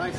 Nice.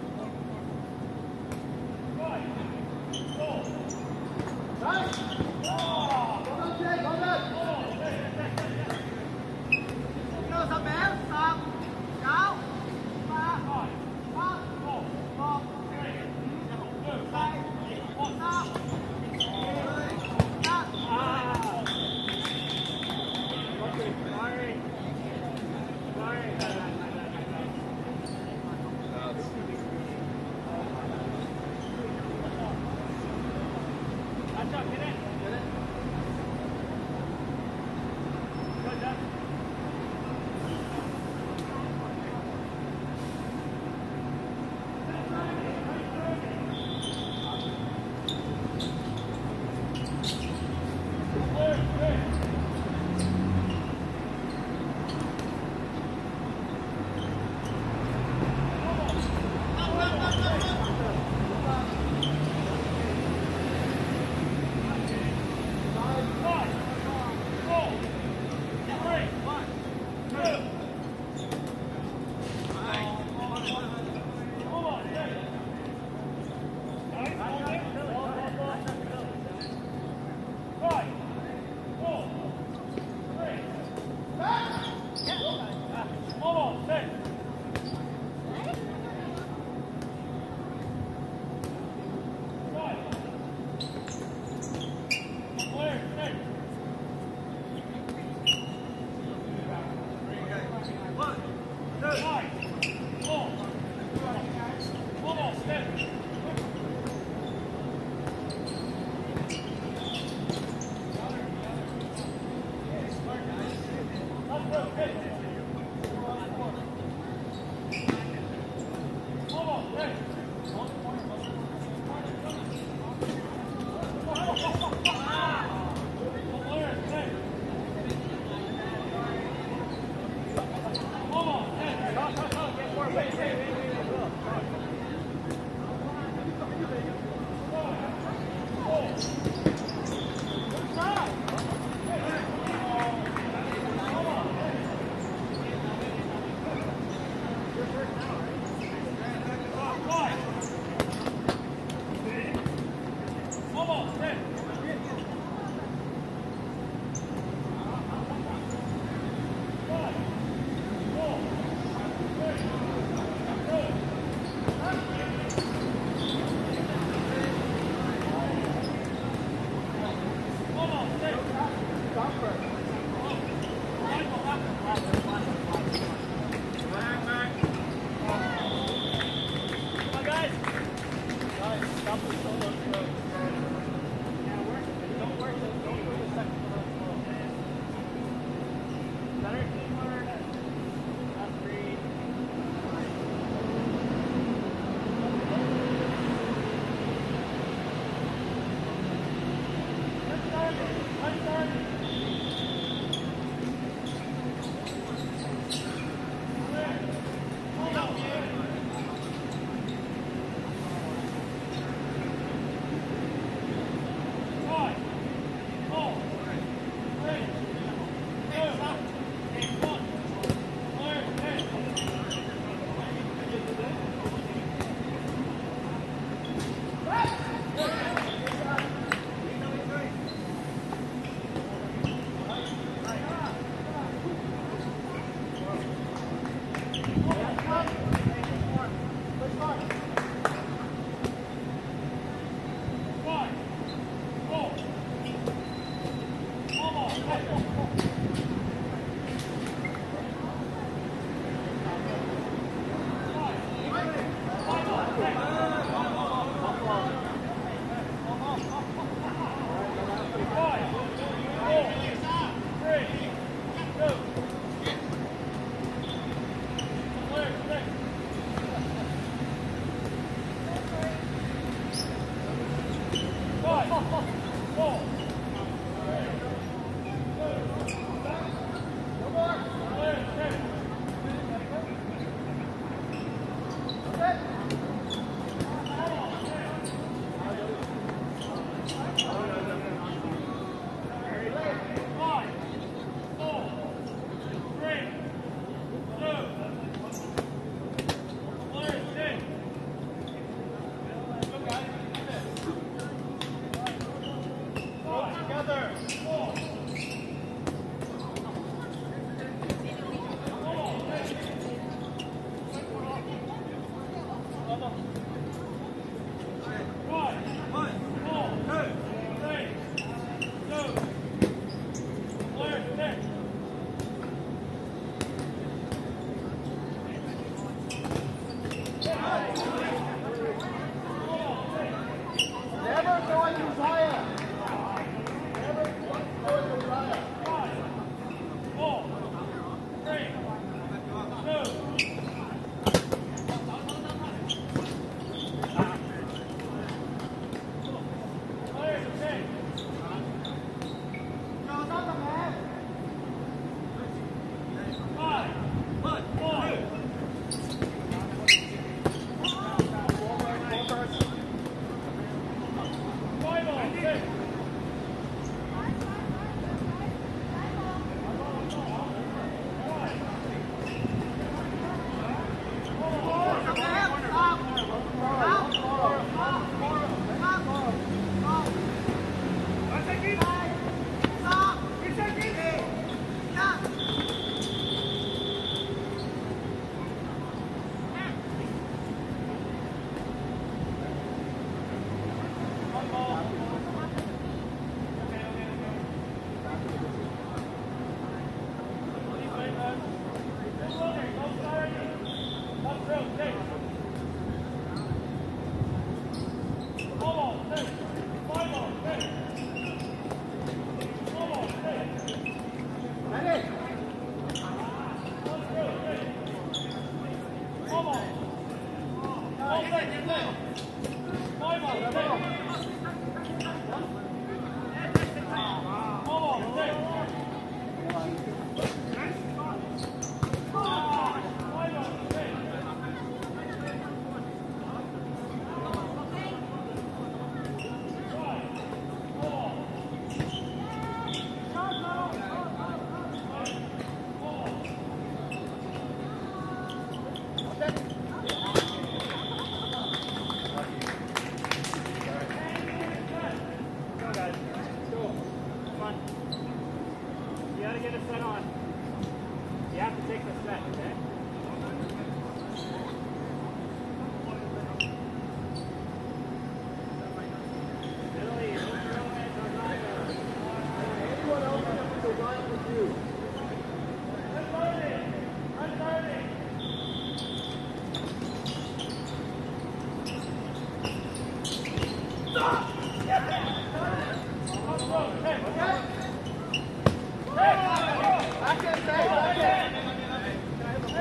Hey!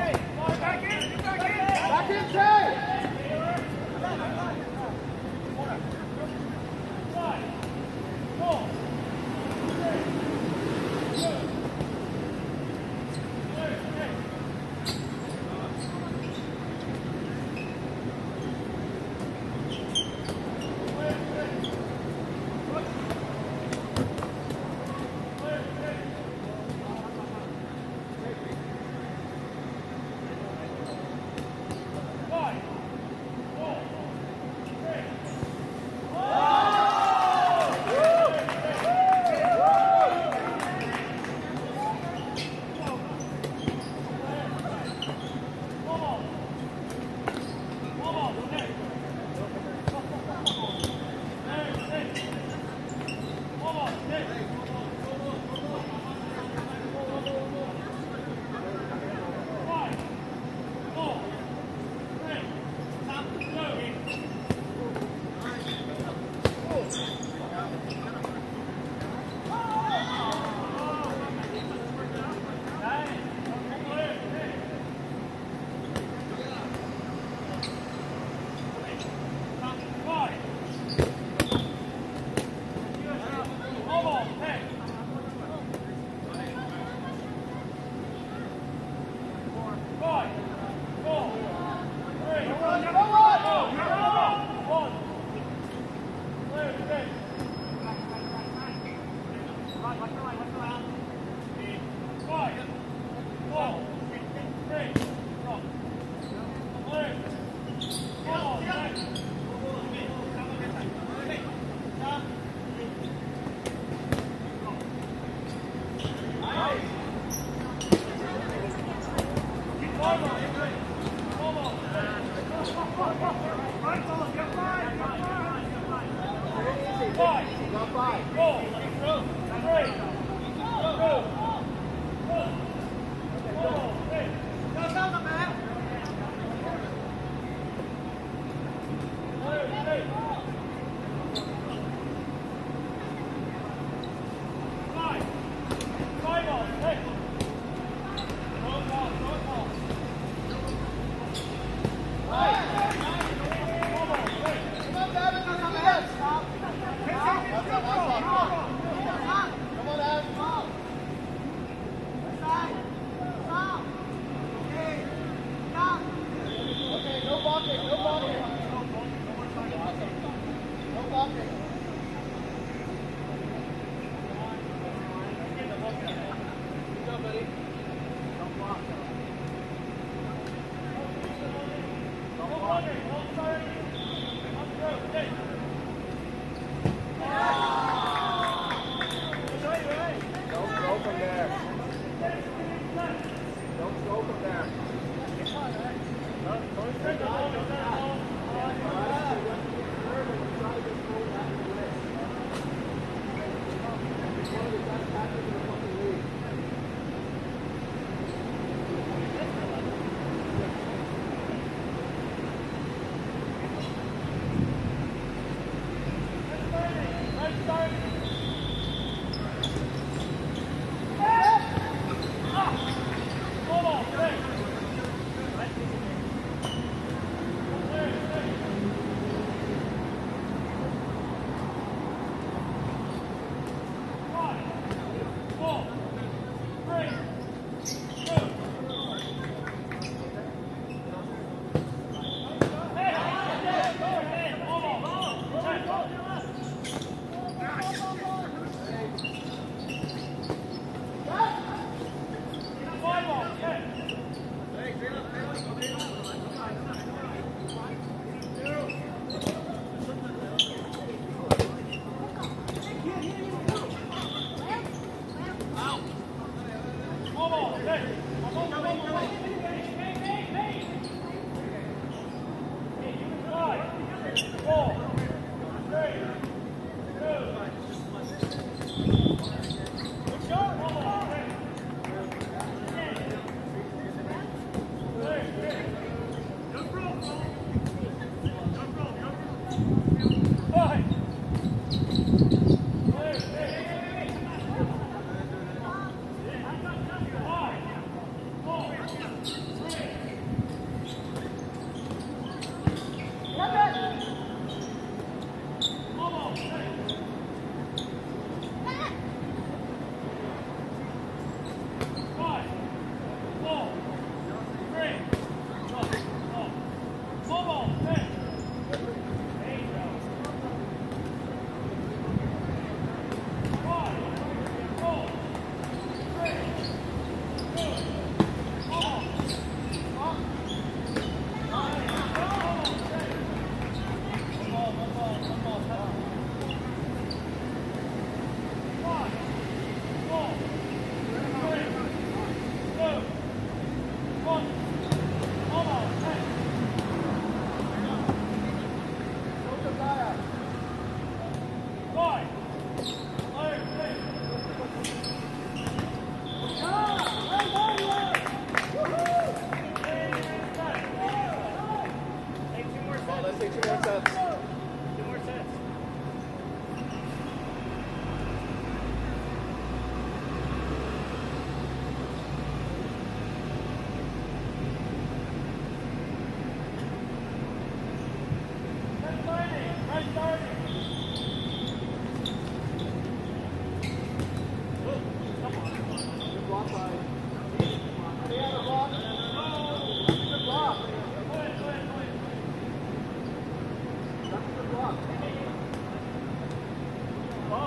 Ball,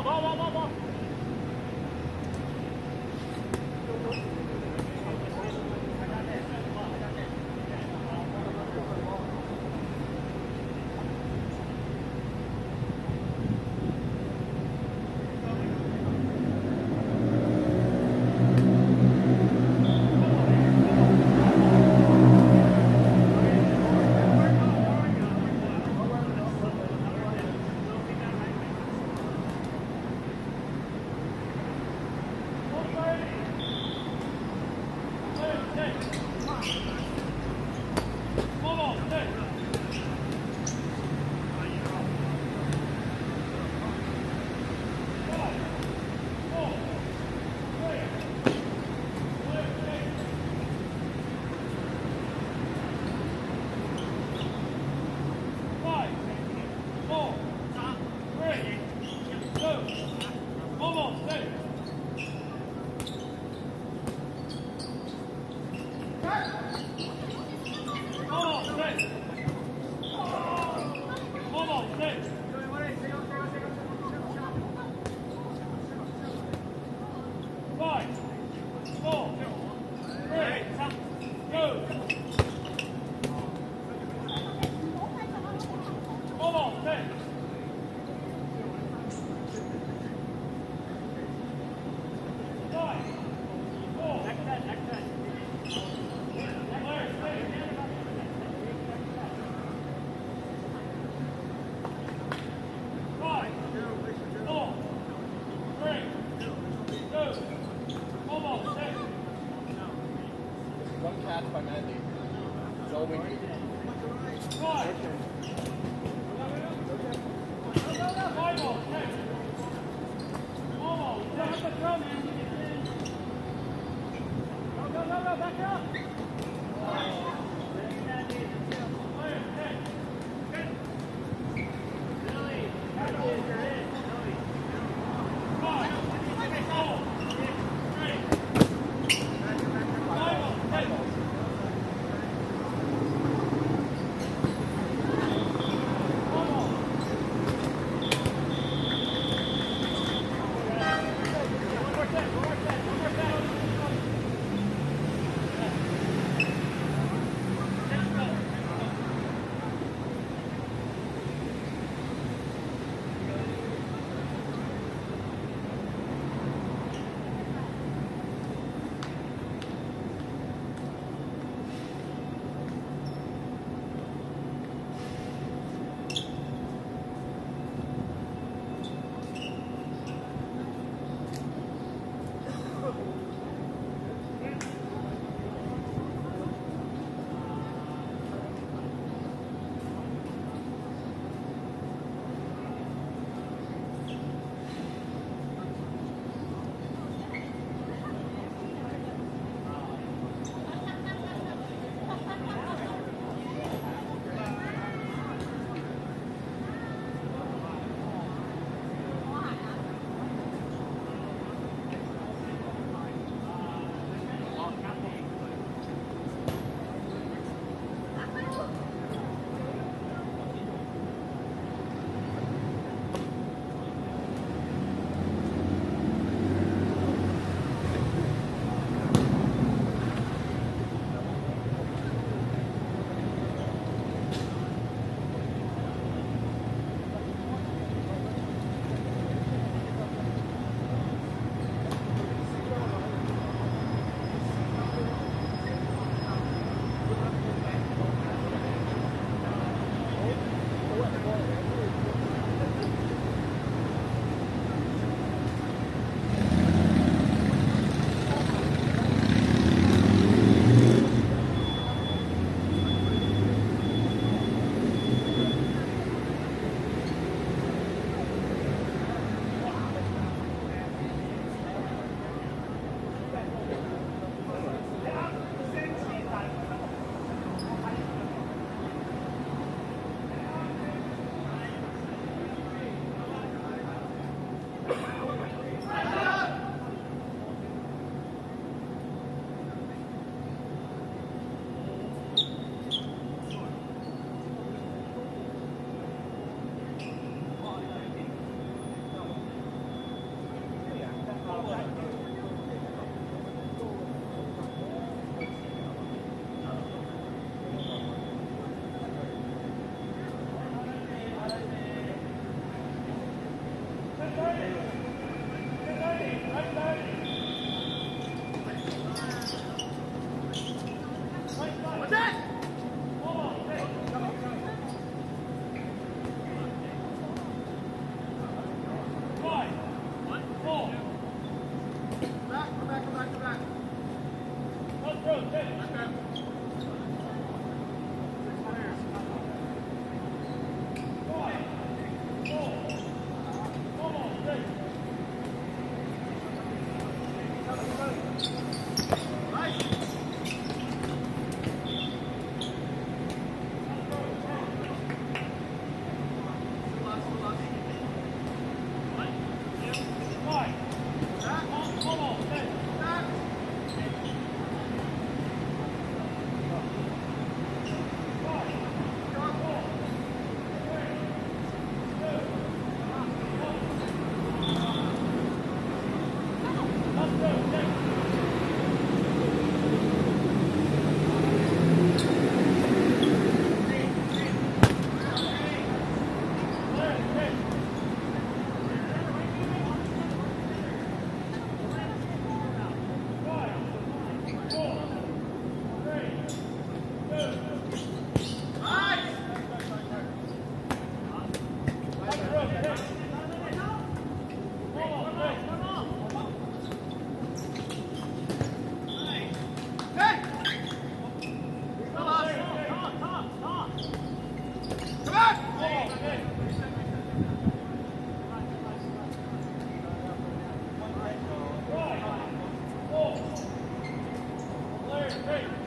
ball, ball, ball, ball. match by mandate. It's all we do. Go, back up. Let's go.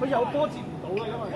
佢有波接唔到啦，因為。